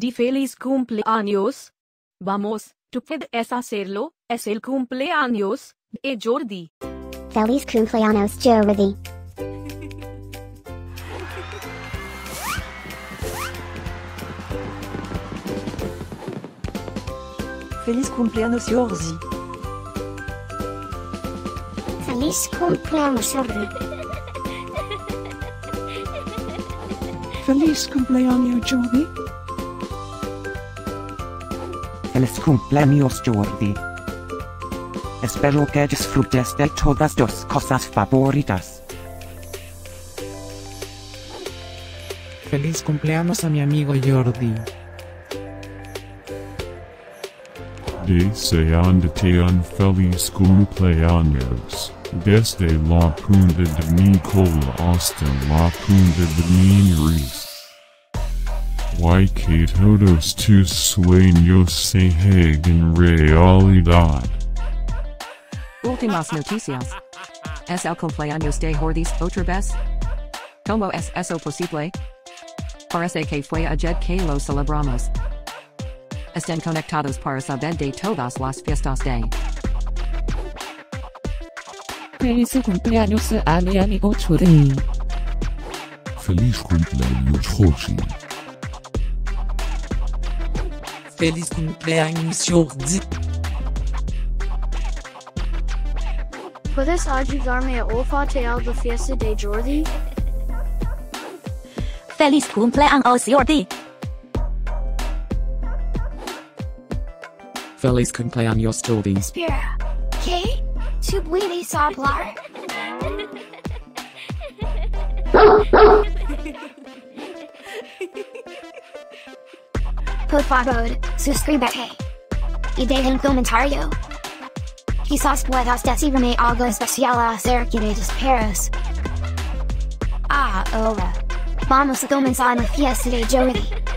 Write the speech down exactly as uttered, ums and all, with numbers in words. di feliz cumpleaños. Vamos, tú puedes hacerlo, es el cumpleaños de Jordi. Feliz cumpleaños, Jordi. Feliz cumpleaños, Jordi. Feliz cumpleaños, Jordi. Feliz cumpleaños, Jordi. Feliz cumpleaños, Jordi. Espero que disfrutes de todas tus cosas favoritas. Feliz cumpleaños a mi amigo Jordi. Deseándote un feliz cumpleaños, desde la punta de mi cola hasta la punta de mi nariz. Y que todos tus sueños se hagan realidad. Últimas noticias. Es el cumpleaños de Jordi otra vez. ¿Cómo es eso posible? Parece que fue ayer que lo celebramos. Estén conectados para saber de todas las fiestas de. Feliz cumpleaños a mi amigo Chudín. Feliz cumpleaños, Chuchi. Feliz cumpleaños, Jordi. ¿Puedes ayudarme a olfatear la fiesta de Jordi? Feliz cumpleaños, Jordi. Feliz cumpleaños, Jordi. Espera, ¿qué? ¿Tú puedes hablar? Por favor, suscríbete. Y deja un comentario. Quizás puedas decirme algo especial acerca de tus perros. Ahora, vamos a comenzar la fiesta de Jordi.